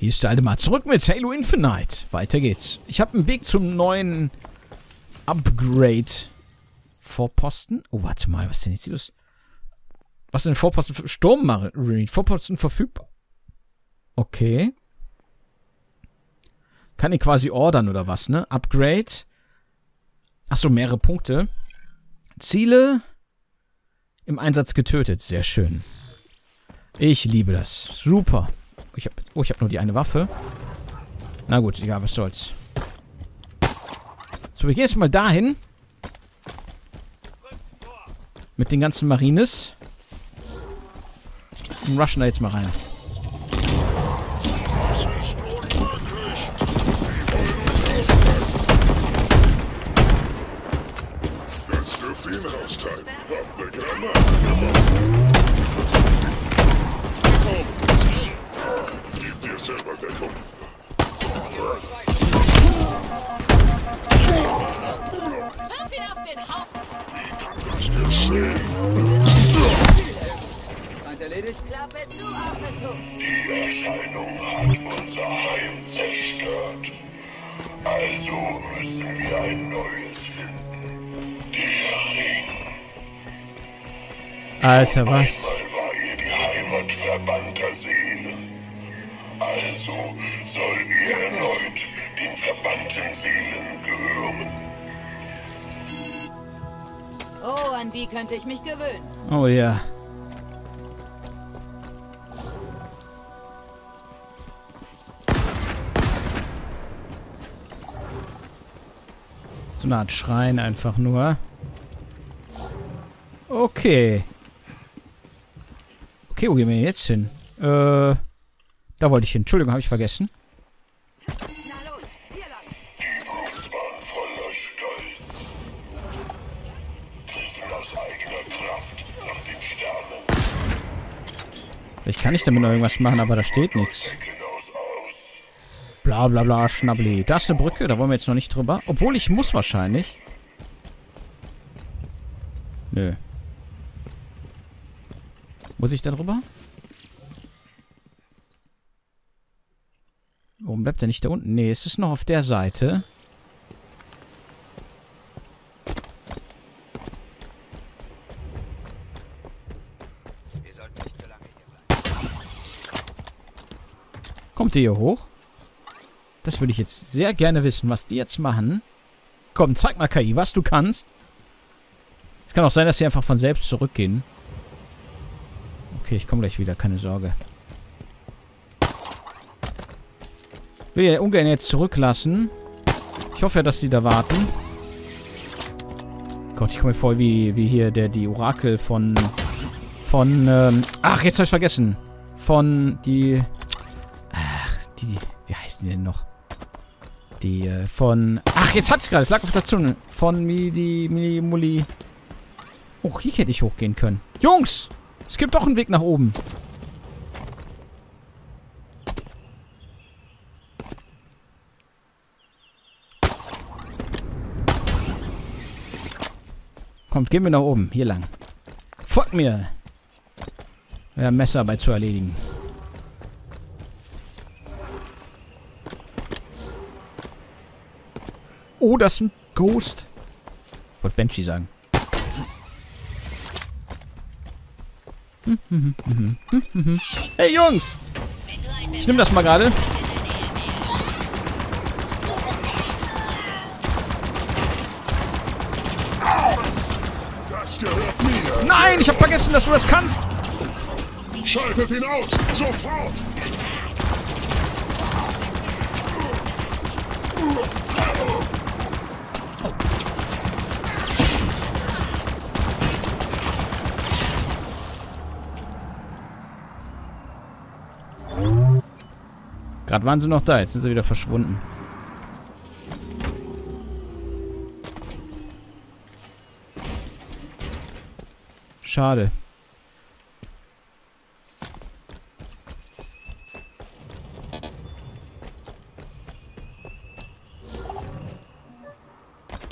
Hier ist der Aldemar zurück mit Halo Infinite. Weiter geht's. Ich habe einen Weg zum neuen Upgrade-Vorposten. Oh, warte mal, was ist denn jetzt los? Was sind Vorposten für Sturmmarine? Vorposten verfügbar. Okay. Kann ich quasi ordern oder was, ne? Upgrade. Achso, mehrere Punkte. Ziele im Einsatz getötet. Sehr schön. Ich liebe das. Super. Ich hab nur die eine Waffe. Na gut, egal, was soll's. So, wir gehen jetzt mal dahin. Mit den ganzen Marines. Und rushen da jetzt mal rein. Das dürfte ihn austeilen. Die Erscheinung hat unser Heim zerstört. Also müssen wir ein neues finden. Der Ring. Alter, was? War ihr die Heimat verbannter Seelen. Also sollen wir erneut den verbannten Seelen gehören. Oh, an die könnte ich mich gewöhnen. Oh ja. So eine Art Schrein einfach nur. Okay. Okay, wo gehen wir jetzt hin? Da wollte ich hin. Entschuldigung, habe ich vergessen. Die Brooks waren voller Stolz. Griffen aus eigener Kraft nach den Sternen. Vielleicht kann ich damit noch irgendwas machen, aber da steht nichts. Bla bla bla, Schnabli. Da ist eine Brücke, da wollen wir jetzt noch nicht drüber. Obwohl ich muss wahrscheinlich. Nö. Muss ich da drüber? Warum bleibt er nicht da unten? Nee, es ist noch auf der Seite. Wir sollten nicht so lange hier bleiben. Kommt ihr hier hoch? Das würde ich jetzt sehr gerne wissen, was die jetzt machen. Komm, zeig mal, KI, was du kannst. Es kann auch sein, dass sie einfach von selbst zurückgehen. Okay, ich komme gleich wieder, keine Sorge. Will ja ungern jetzt zurücklassen. Ich hoffe ja, dass die da warten. Gott, ich komme mir vor wie hier die Orakel ach, jetzt habe ich vergessen. Wie heißen die denn noch? Ach, jetzt hat's gerade. Es lag auf der Zunge. Von Muli. Oh, hier hätte ich hochgehen können. Jungs! Es gibt doch einen Weg nach oben. Kommt, gehen wir nach oben. Hier lang. Folgt mir! Wir haben Messerarbeit zu erledigen. Oh, das ist ein Ghost. Wollte Banshee sagen. Hey, Jungs! Ich nehme das mal gerade. Nein, ich habe vergessen, dass du das kannst. Schaltet ihn aus, sofort! Gerade waren sie noch da, jetzt sind sie wieder verschwunden. Schade.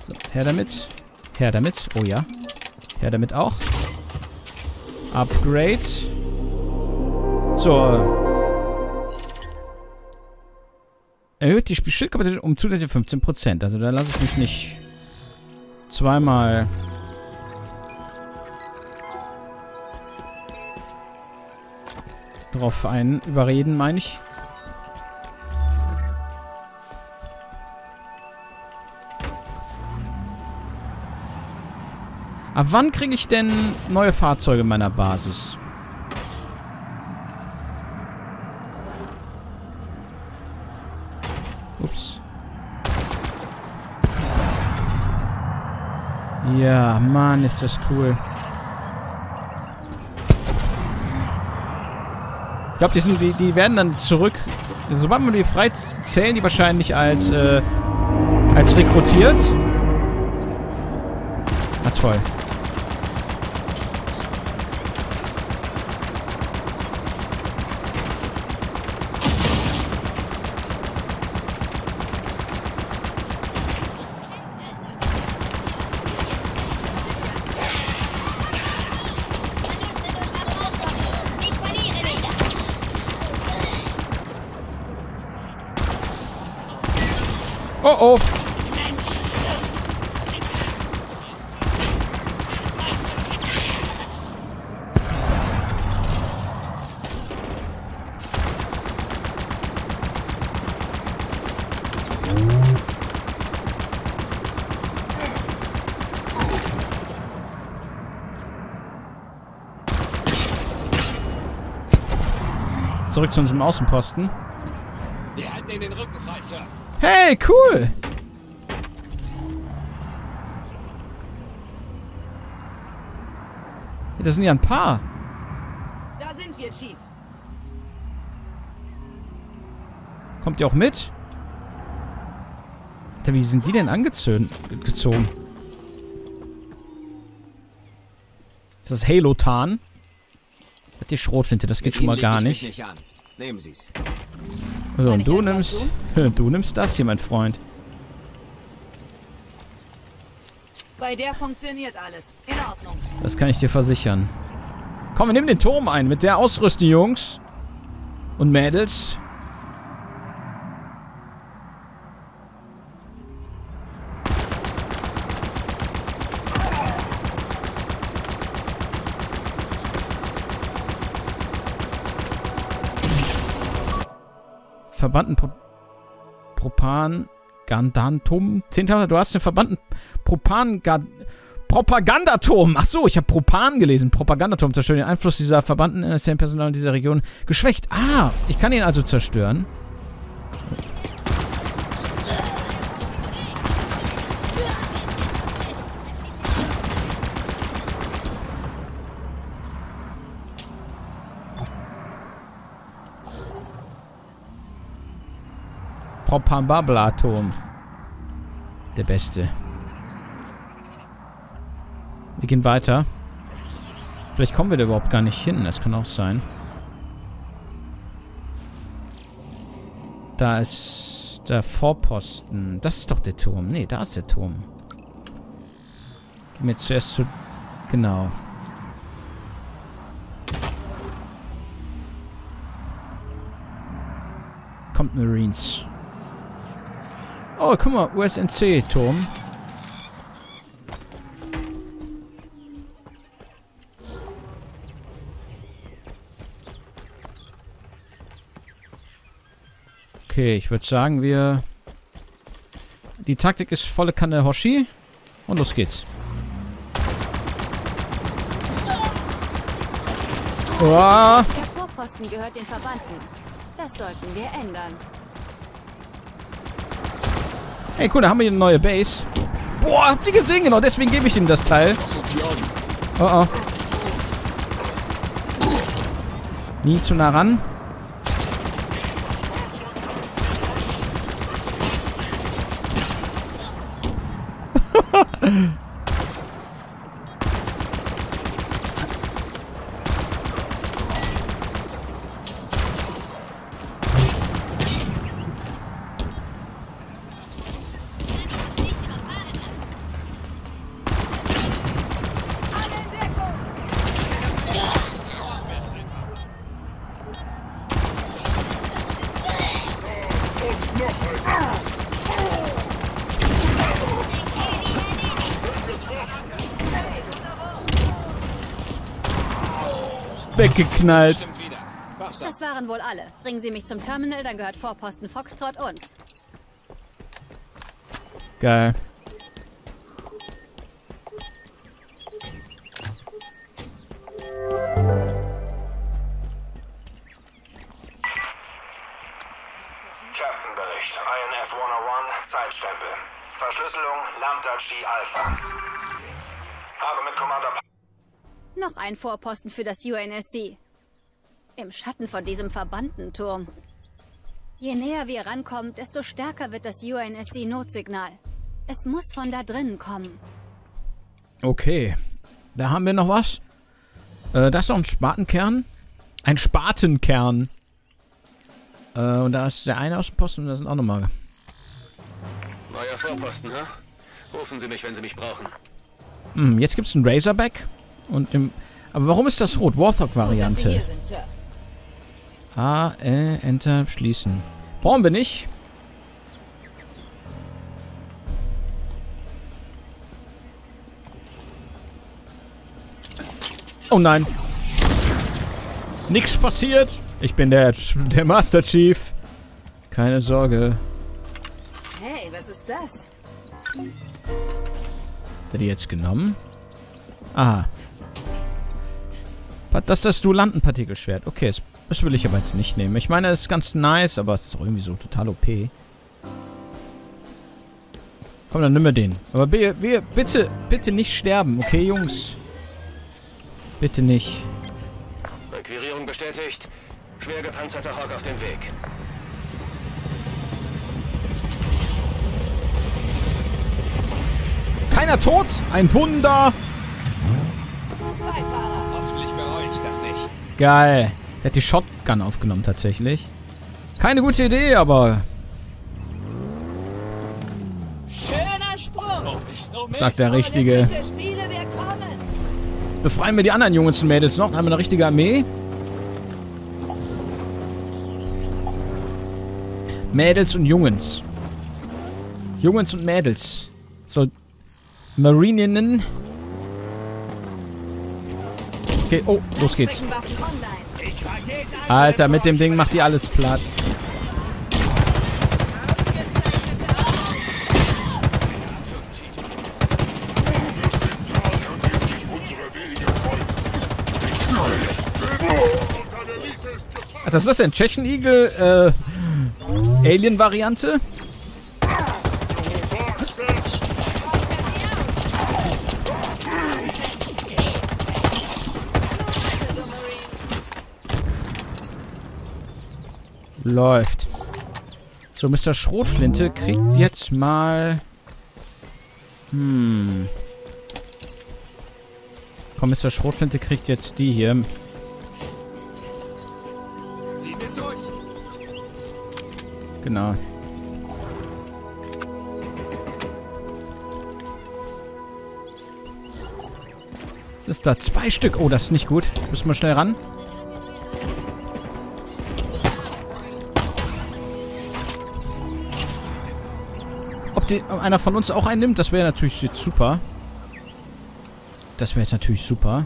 So, her damit. Her damit. Oh ja. Her damit auch. Upgrade. So. Erhöht die Schildkapazität um zusätzliche 15%. Also da lasse ich mich nicht zweimal... drauf ein. Überreden, meine ich. Ab wann kriege ich denn neue Fahrzeuge in meiner Basis? Ups. Ja, Mann, ist das cool. Ich glaube, die werden dann zurück... Sobald man die frei zählen, die wahrscheinlich als, als rekrutiert. Ah, toll. Oh oh. Zurück zu unserem Außenposten. Wir halten den Rücken frei, Sir. Hey, cool! Das sind ja ein paar. Da sind wir, Chief. Kommt ihr auch mit? Alter, wie sind die denn angezogen? Das ist Halo-Tarn. Die Schrotflinte, das geht schon mal gar nicht. Nehmen Sie's. So, und du nimmst das hier, mein Freund. Bei der funktioniert alles. In Ordnung. Das kann ich dir versichern. Komm, wir nehmen den Turm ein. Mit der ausrüsten, Jungs. Und Mädels. Verbannten Propan Gandantum. 10.000. Du hast den verbannten Propan Propagandaturm. Achso, ich habe Propan gelesen. Propagandaturm zerstören. Den Einfluss dieser verbannten NSC Personal in dieser Region geschwächt. Ah, ich kann ihn also zerstören. Propambablatom. Der Beste. Wir gehen weiter. Vielleicht kommen wir da überhaupt gar nicht hin. Das kann auch sein. Da ist der Vorposten. Das ist doch der Turm. Ne, da ist der Turm. Gehen wir jetzt zuerst zu... Genau. Kommt Marines. Oh, guck mal, USNC-Turm. Okay, ich würde sagen, wir... Die Taktik ist volle Kanne Hoshi. Und los geht's. Der Vorposten gehört den Verbannten. Das sollten wir ändern. Ey, cool, da haben wir eine neue Base. Boah, habt ihr gesehen? Genau, deswegen gebe ich ihm das Teil. Oh, oh. Nie zu nah ran. weggeknallt. Das waren wohl alle. Bringen Sie mich zum Terminal, dann gehört Vorposten Foxtrot uns. Geil. Captain-Bericht. INF 101, Zeitstempel. Verschlüsselung Lambda G Alpha. Habe mit Commander... Noch ein Vorposten für das UNSC. Im Schatten von diesem Verbandenturm. Je näher wir rankommen, desto stärker wird das UNSC-Notsignal. Es muss von da drinnen kommen. Okay. Da haben wir noch was. Da ist noch ein Spatenkern. Ein Spatenkern. Und da ist der eine Außenposten und da sind auch nochmal. Neuer Vorposten, hä? Rufen Sie mich, wenn Sie mich brauchen. Hm, jetzt gibt's einen Razorback. Und im... Aber warum ist das rot? Warthog-Variante. A, L, Enter, schließen. Brauchen wir nicht. Oh nein. Nix passiert. Ich bin der Master Chief. Keine Sorge. Hey, was ist das? Hat er die jetzt genommen? Aha. Das ist das Dulantenpartikelschwert. Okay, es... Das will ich aber jetzt nicht nehmen. Ich meine, es ist ganz nice, aber es ist auch irgendwie so total OP. Komm, dann nimm mir den. Aber wir bitte, bitte nicht sterben, okay, Jungs? Bitte nicht. Requirierung bestätigt. Schwer gepanzerter Hawk auf dem Weg. Keiner tot? Ein Wunder! Beifahrer. Hoffentlich bereue ich das nicht. Geil. Der hat die Shotgun aufgenommen, tatsächlich. Keine gute Idee, aber... Schöner Sprung. Sagt der Richtige. Befreien wir die anderen Jungs und Mädels noch. Dann haben wir eine richtige Armee. Mädels und Jungens. Jungens und Mädels. So... Marininnen. Okay, oh, los geht's. Alter, mit dem Ding macht die alles platt. Ach, das ist ein Tschechen-Igel, Alien-Variante. Läuft. So, Mr. Schrotflinte kriegt jetzt mal... Hm. Komm, Mr. Schrotflinte kriegt jetzt die hier. Genau. Es ist da 2 Stück. Oh, das ist nicht gut. Müssen wir schnell ran. Ob einer von uns auch einen nimmt, das wäre natürlich jetzt super. Das wäre jetzt natürlich super.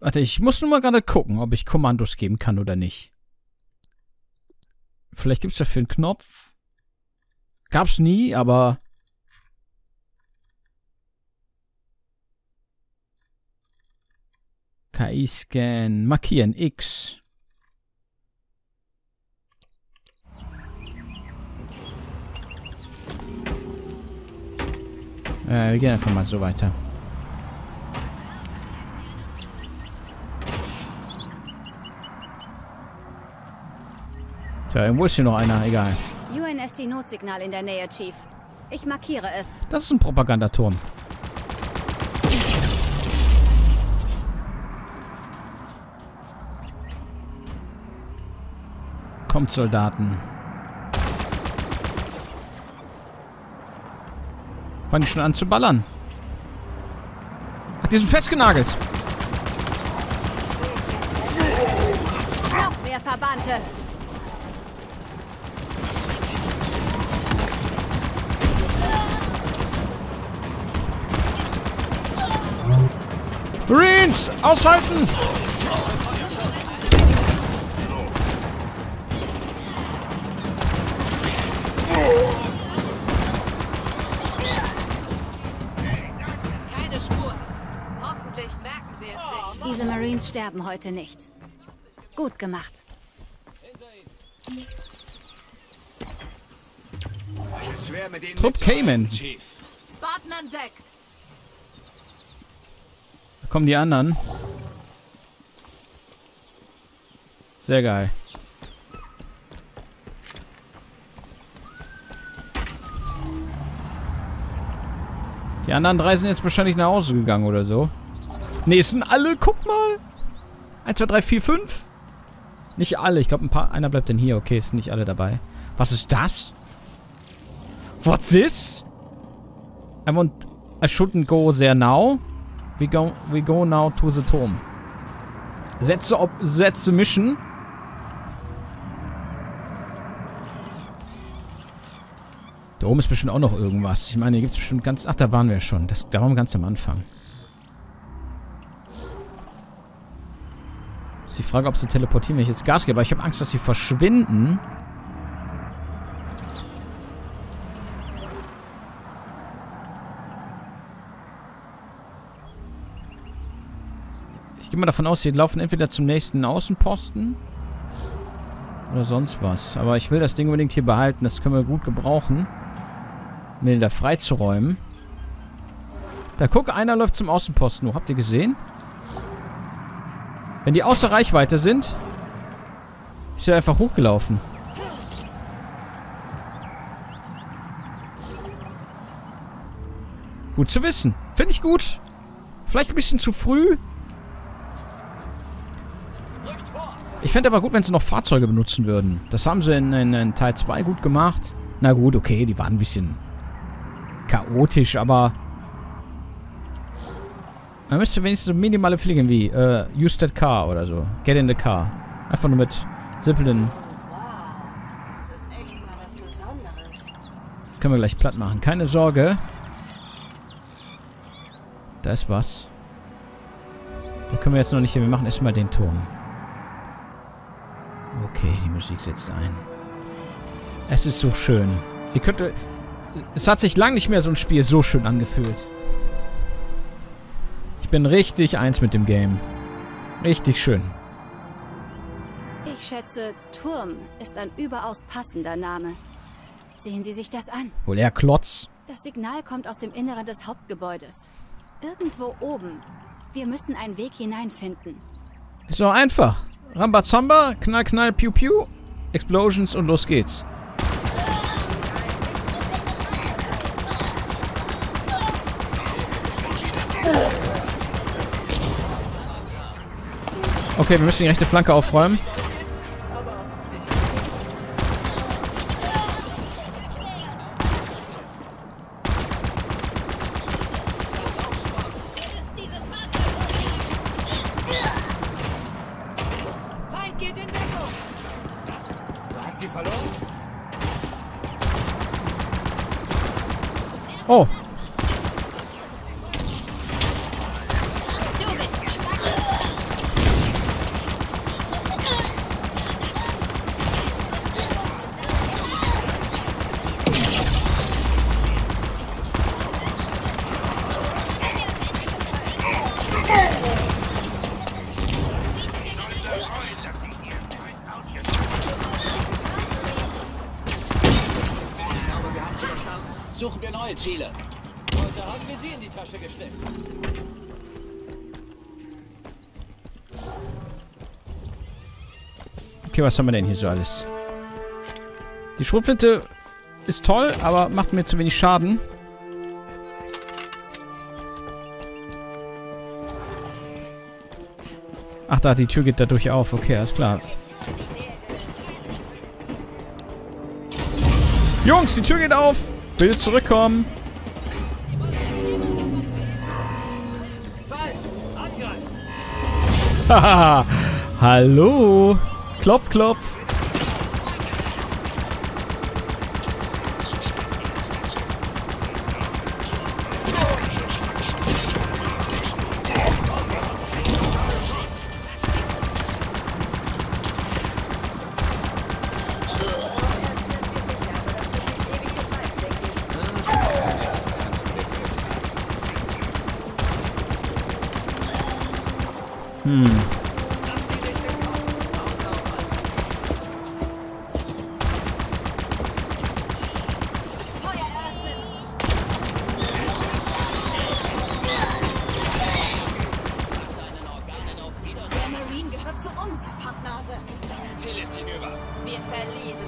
Warte, ich muss nur mal gerade gucken, ob ich Kommandos geben kann oder nicht. Vielleicht gibt es dafür einen Knopf. Gab's nie, aber... KI-Scan. Markieren. X. Wir gehen einfach mal so weiter. Tja, irgendwo ist hier noch einer. Egal. UNSC-Notsignal in der Nähe, Chief. Ich markiere es. Das ist ein Propagandaturm. Kommt, Soldaten. Fangen schon an zu ballern. Ach, die sind festgenagelt. Verbannte. Marines, aushalten! Keine Spur. Hoffentlich merken sie es nicht. Diese Marines sterben heute nicht. Gut gemacht. Trupp Cayman. Spartan an Deck. Da kommen die anderen. Sehr geil. Die anderen drei sind jetzt wahrscheinlich nach Hause gegangen oder so. Nächsten alle, guck mal. 1, 2, 3, 4, 5. Nicht alle, ich glaube ein paar, einer bleibt denn hier. Okay, ist nicht alle dabei. Was ist das? What's this? I want, I shouldn't go there now. We go now to the tomb. Setze Mission. Da oben ist bestimmt auch noch irgendwas. Ich meine, hier gibt es bestimmt ganz... Ach, da waren wir schon. Da waren wir ganz am Anfang. Ist die Frage, ob sie teleportieren, wenn ich jetzt Gas gebe. Aber ich habe Angst, dass sie verschwinden. Ich gehe mal davon aus, sie laufen entweder zum nächsten Außenposten oder sonst was. Aber ich will das Ding unbedingt hier behalten. Das können wir gut gebrauchen, um den da freizuräumen. Da guck, einer läuft zum Außenposten. Habt ihr gesehen? Wenn die außer Reichweite sind, ist er einfach hochgelaufen. Gut zu wissen. Finde ich gut. Vielleicht ein bisschen zu früh. Ich fände aber gut, wenn sie noch Fahrzeuge benutzen würden. Das haben sie in Teil 2 gut gemacht. Na gut, okay, die waren ein bisschen chaotisch, aber... Man müsste wenigstens so minimale Pflegen wie use that car oder so. Get in the car. Einfach nur mit simplen... Wow, das ist echt mal was Besonderes. Können wir gleich platt machen. Keine Sorge. Da ist was. Da können wir jetzt noch nicht hin. Wir machen erstmal den Turm. Okay, die Musik setzt ein. Es ist so schön. Ihr könnt... Es hat sich lang nicht mehr so ein Spiel so schön angefühlt. Ich bin richtig eins mit dem Game. Richtig schön. Ich schätze, Turm ist ein überaus passender Name. Sehen Sie sich das an. Wohl eher Klotz. Das Signal kommt aus dem Inneren des Hauptgebäudes. Irgendwo oben. Wir müssen einen Weg hineinfinden. Ist doch einfach. Rambazamba, Knall, Knall, Piu, Piu. Explosions und los geht's. Okay, wir müssen die rechte Flanke aufräumen. Feind geht in Deckung. Du hast sie verloren? Oh. Suchen wir neue Ziele. Heute haben wir sie in die Tasche gesteckt. Okay, was haben wir denn hier so alles? Die Schrotflinte ist toll, aber macht mir zu wenig Schaden. Ach da, die Tür geht dadurch auf. Okay, alles klar. Jungs, die Tür geht auf! Bitte zurückkommen. Haha. Hallo. Klopf, klopf.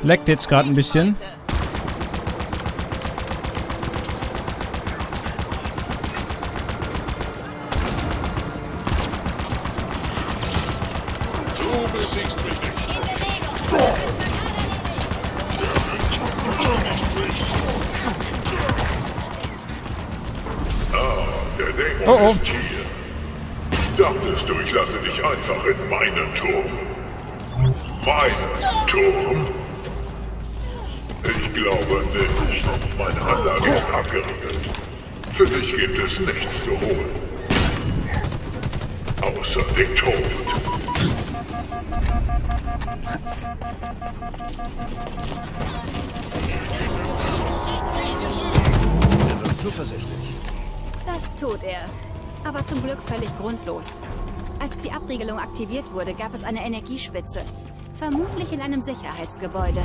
Leckt jetzt gerade ein bisschen. Oh, oh. Dachtest du, ich lasse dich einfach in meinen Turm? Meinen Turm? Ich glaube nicht, mein Anlage ist abgeriegelt. Für dich gibt es nichts zu holen. Außer den Tod. Er wird zuversichtlich. Das tut er. Aber zum Glück völlig grundlos. Als die Abriegelung aktiviert wurde, gab es eine Energiespitze. Vermutlich in einem Sicherheitsgebäude.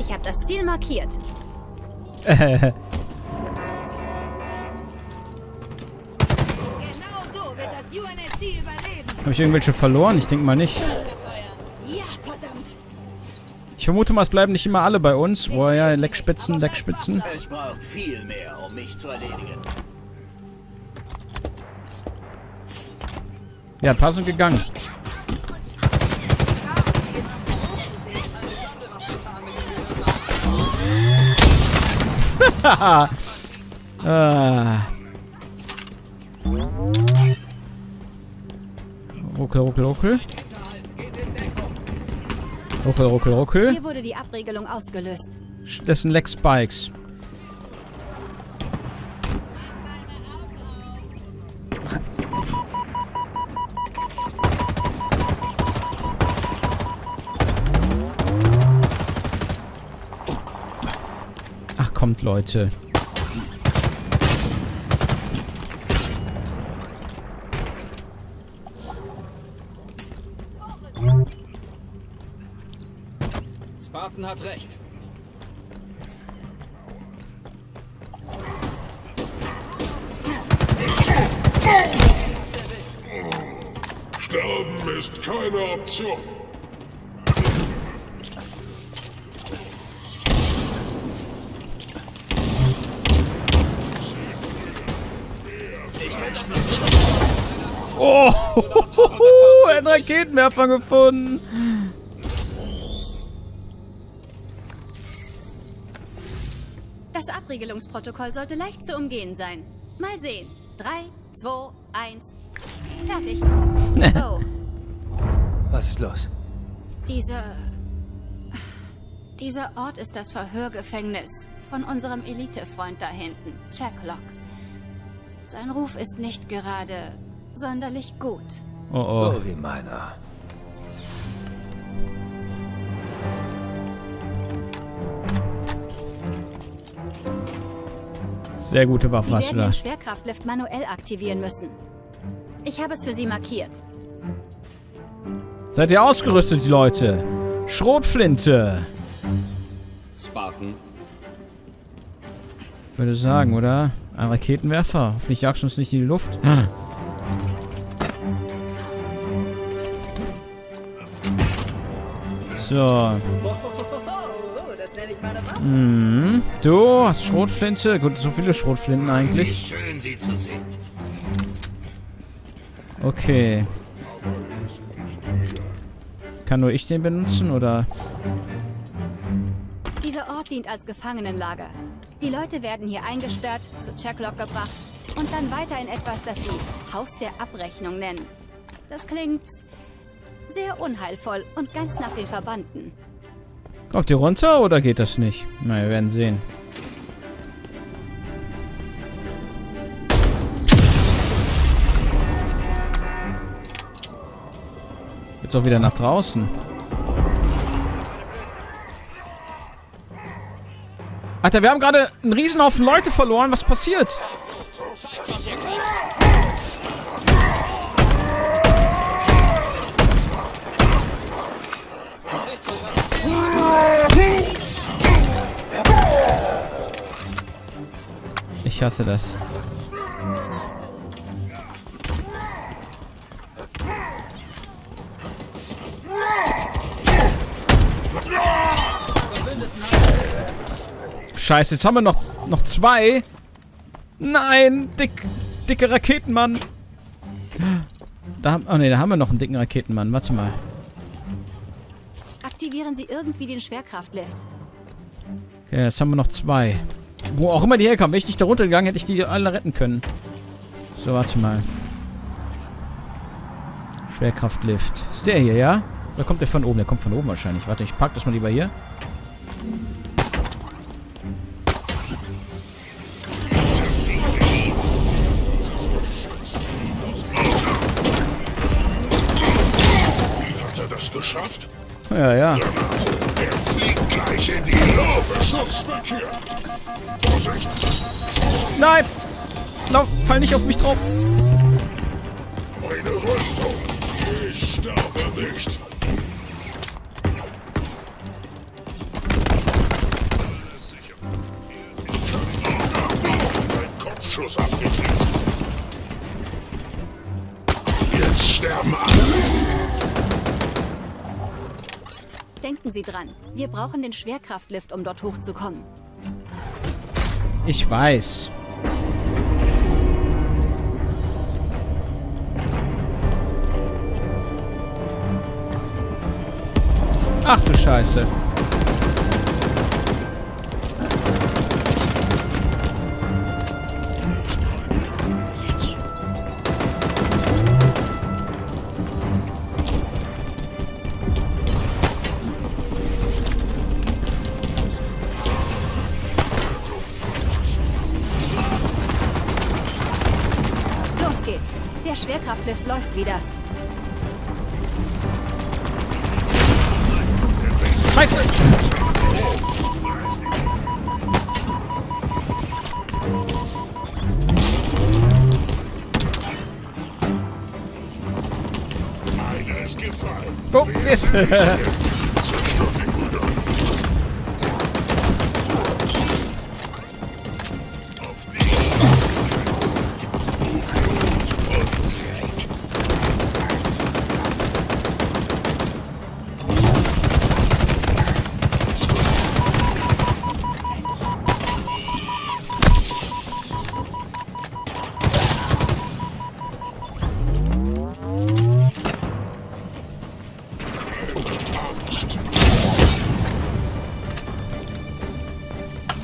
Ich habe das Ziel markiert. Genau so wird das UNSC überleben. Habe ich irgendwelche verloren? Ich denke mal nicht. Ja, verdammt. Ich vermute mal, es bleiben nicht immer alle bei uns. Boah, ja, Leckspitzen, Leckspitzen. Es braucht viel mehr, um mich zu erledigen. Ja, passend gegangen. Ruckel, ruckel, ruckel. Ruckel, ruckel, ruckel. Hier wurde die Abregelung ausgelöst. Das sind Leck Spikes. Kommt, Leute. Spartan hat recht. Sterben ist keine Option. Oh, einen Raketenwerfer gefunden. Das Abriegelungsprotokoll sollte leicht zu umgehen sein. Mal sehen. 3, 2, 1. Fertig. Oh. Was ist los? Dieser Ort ist das Verhörgefängnis von unserem Elitefreund da hinten, Checklock. Sein Ruf ist nicht gerade sonderlich gut. Oh, oh. So wie meiner. Sehr gute Waffe hast du da. Sie werden den Schwerkraftlift manuell aktivieren müssen. Ich habe es für Sie markiert. Seid ihr ausgerüstet, die Leute? Schrotflinte. Spartan. Ich würde sagen, oder? Ein Raketenwerfer. Hoffentlich jagst du uns nicht in die Luft. So. Mhm. Du hast Schrotflinte. Gut, so viele Schrotflinten eigentlich. Schön, sie zu sehen. Okay. Kann nur ich den benutzen, oder? Dieser Ort dient als Gefangenenlager. Die Leute werden hier eingesperrt, zu Checklock gebracht und dann weiter in etwas, das sie Haus der Abrechnung nennen. Das klingt Sehr unheilvoll und ganz nach den Verbanden. Kommt ihr runter oder geht das nicht? Na, wir werden sehen. Jetzt auch wieder nach draußen. Alter, wir haben gerade einen Riesenhaufen Leute verloren. Was passiert? Ich hasse das. Scheiße, jetzt haben wir noch zwei. Nein, dicke Raketenmann. Da haben wir noch einen dicken Raketenmann. Warte mal. Aktivieren Sie irgendwie den Schwerkraftlift. Okay, jetzt haben wir noch zwei. Wo auch immer die herkamen. Wäre ich nicht da runtergegangen, hätte ich die alle retten können. So, warte mal. Schwerkraftlift. Ist der hier, ja? Oder kommt der von oben? Der kommt von oben wahrscheinlich. Warte, ich pack das mal lieber hier. Ja, ja. Der fliegt gleich in die Luft. Nein! Lauf, fall nicht auf mich drauf! Meine Rüstung! Ich sterbe nicht! Mein Kopfschuss abgekriegt! Jetzt sterben alle! Denken Sie dran. Wir brauchen den Schwerkraftlift, um dort hochzukommen. Ich weiß. Ach du Scheiße. Der Schwerkraftlift läuft wieder. Scheiße! Oh, Mist!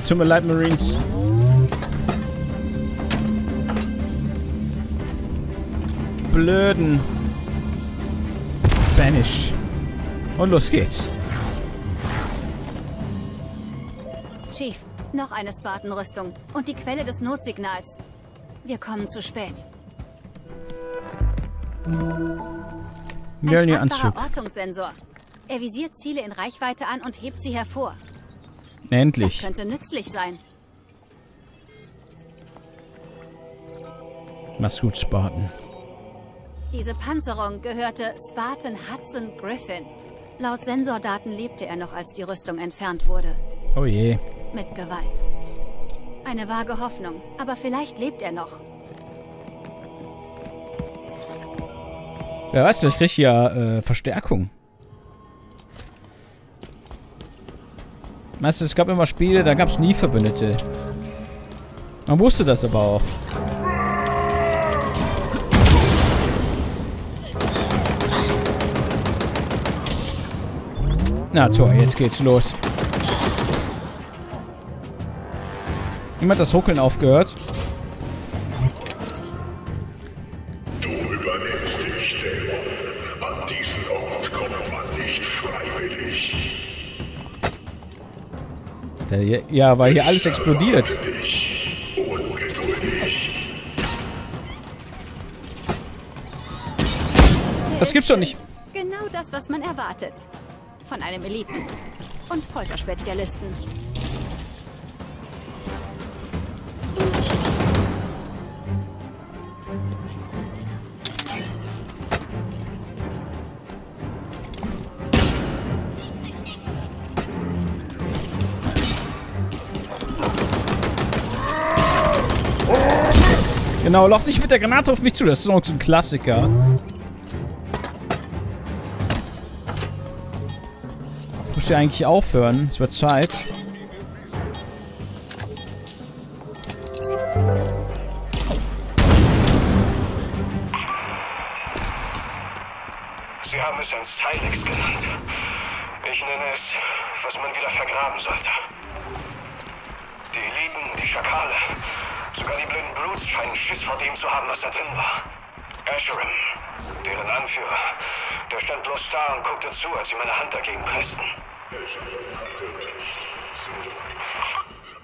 Tut mir leid, Marines. Blöden. Banish. Und los geht's. Chief, noch eine Spartan-Rüstung. Und die Quelle des Notsignals. Wir kommen zu spät. Ein tragbarer Ortungssensor. Er visiert Ziele in Reichweite an und hebt sie hervor. Endlich. Das könnte nützlich sein. Mach's gut, Spartan. Diese Panzerung gehörte Spartan Hudson Griffin. Laut Sensordaten lebte er noch, als die Rüstung entfernt wurde. Oh je. Mit Gewalt. Eine vage Hoffnung, aber vielleicht lebt er noch. Wer weiß, vielleicht krieg ich ja Verstärkung. Weißt du, es gab immer Spiele, da gab es nie Verbündete. Man wusste das aber auch. Na toll, jetzt geht's los. Jemand hat das Ruckeln aufgehört? Du übernimmst die Stellung. An diesen Ort kommt man nicht freiwillig. Ja, weil hier alles explodiert. Das gibt's doch nicht. Genau das, was man erwartet. Von einem Eliten- und Folterspezialisten. Genau, lauf nicht mit der Granate auf mich zu, das ist noch so ein Klassiker. Ich muss ja eigentlich aufhören, es wird Zeit. Sie haben es ein Silex genannt. Ich nenne es, was man wieder vergraben sollte. Die Eliten, die Schakale, sogar die blöden Brutes scheinen Schiss vor dem zu haben, was da drin war. Asherim, deren Anführer, der stand bloß da und guckte zu, als sie meine Hand dagegen pressten. Ich hatte recht. So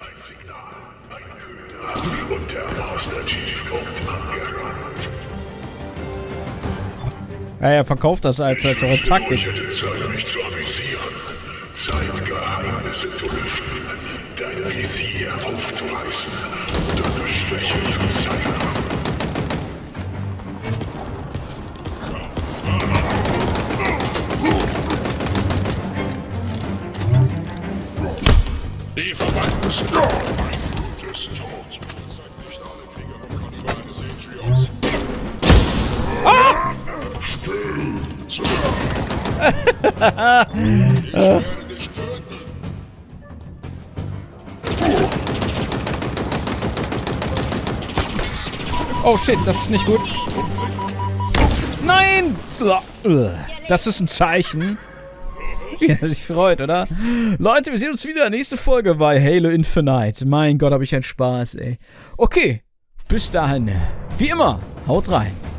einfach. Ein Signal, ein Köder und der Master Chief kommt angerannt. Ja, er verkauft das als eure Taktik. Ich hätte Zeit, mich zu avisieren. Zeit, Geheimnisse zu lüften. Dein Visier aufzureißen. Deine Schwäche zu zeigen. Die verwandten sind ein gutes Tod. Zeigt nicht alle Krieger und Kannibale sehen sie aus. Ah! Still zu. Ich werde dich töten. Oh shit, das ist nicht gut. Nein! Das ist ein Zeichen. Wie er sich freut, oder? Leute, wir sehen uns wieder. Nächste Folge bei Halo Infinite. Mein Gott, habe ich einen Spaß, ey. Okay, bis dahin. Wie immer, haut rein.